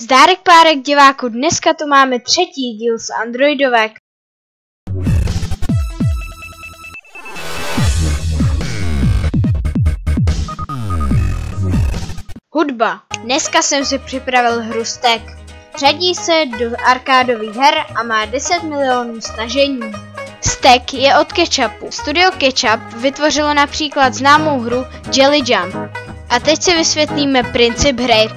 Zdárek párek diváku, dneska tu máme třetí díl z Androidovek. Hudba. Dneska jsem si připravil hru Stack. Řadí se do arkádových her a má 10 milionů stažení. Stack je od Ketchappu. Studio Ketchapp vytvořilo například známou hru Jelly Jump. A teď si vysvětlíme princip hry.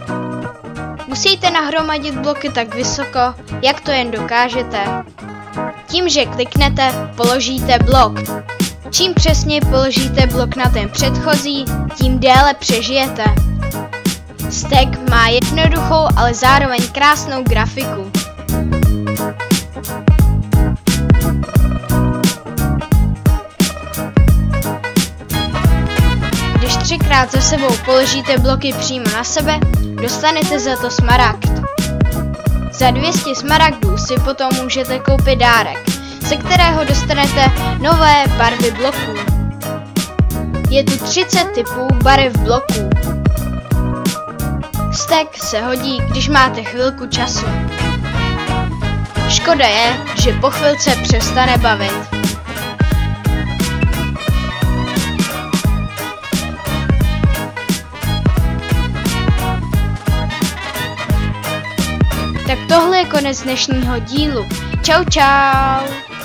Musíte nahromadit bloky tak vysoko, jak to jen dokážete. Tím, že kliknete, položíte blok. Čím přesněji položíte blok na ten předchozí, tím déle přežijete. Stack má jednoduchou, ale zároveň krásnou grafiku. Když třikrát za sebou položíte bloky přímo na sebe, dostanete za to smaragd. Za 200 smaragdů si potom můžete koupit dárek, ze kterého dostanete nové barvy bloků. Je tu 30 typů barev bloků. Stack se hodí, když máte chvilku času. Škoda je, že po chvilce přestane bavit. Tak tohle je konec dnešního dílu. Čau čau!